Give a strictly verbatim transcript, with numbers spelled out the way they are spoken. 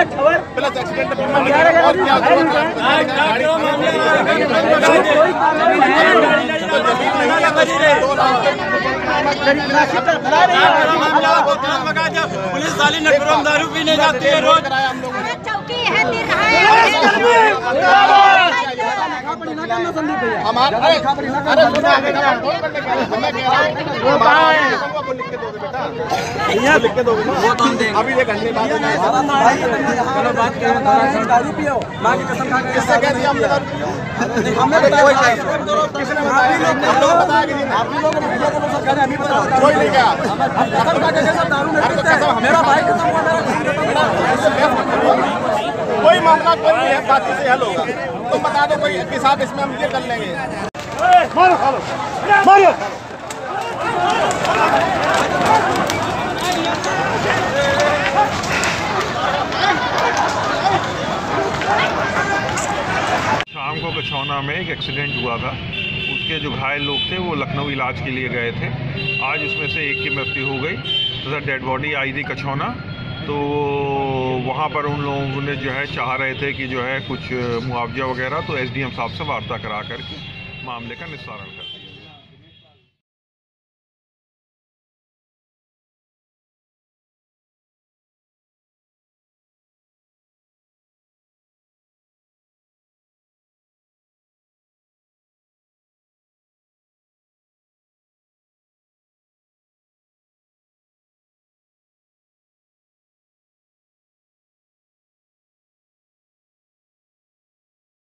Police वाली नटवरम दारू पीने जाती है रोज चौकी है अभी घंटे बाद तारुपिया माँ की कसम खा के कोई मामला कोई नहीं है, बाकी से हल होगा। तुम बता दो कोई के साथ इसमें हम ये कर लेंगे। मारो मारो शाम को कछौना में एक एक्सीडेंट हुआ था। उसके जो घायल लोग थे वो लखनऊ इलाज के लिए गए थे। आज उसमें से एक की मृत्यु हो गई तथा तो डेड बॉडी आई थी कछौना। तो वहाँ पर उन लोगों ने जो है चाह रहे थे कि जो है कुछ मुआवजा वगैरह, तो एसडीएम साहब से वार्ता करा करके मामले का निस्तारण कर